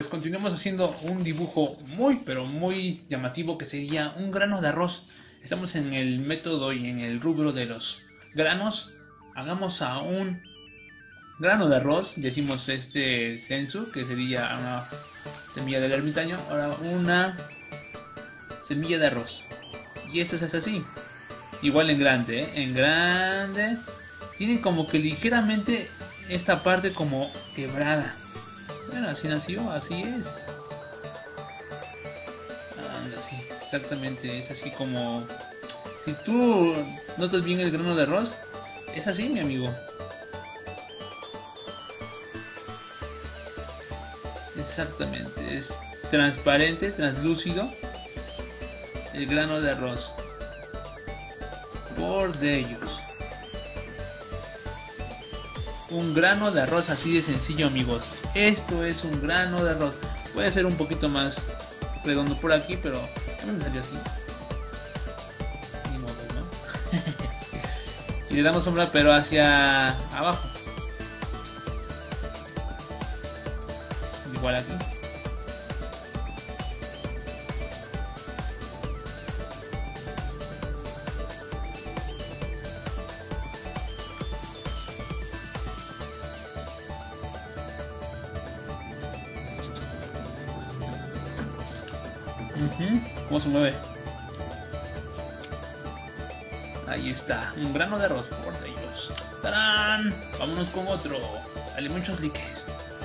Pues continuamos haciendo un dibujo muy pero muy llamativo que sería un grano de arroz. Estamos en el método y en el rubro de los granos. Hagamos a un grano de arroz, le hicimos este senzu, que sería una semilla del ermitaño. Ahora una semilla de arroz. Y esto es así. Igual en grande, ¿eh? En grande. Tienen como que ligeramente esta parte como quebrada. Bueno, así nació, así es. Anda, sí, exactamente, es así como... Si tú notas bien el grano de arroz, es así, mi amigo. Exactamente, es transparente, translúcido. El grano de arroz. Por de ellos. Un grano de arroz, así de sencillo, amigos. Esto es un grano de arroz. Puede ser un poquito más redondo por aquí, pero no me salió así. Ni modo, ¿no? Y le damos sombra, pero hacia abajo. Igual aquí. ¿Cómo se mueve? Ahí está, un grano de arroz, por Dios. ¡Tarán! Vámonos con otro. Dale muchos likes.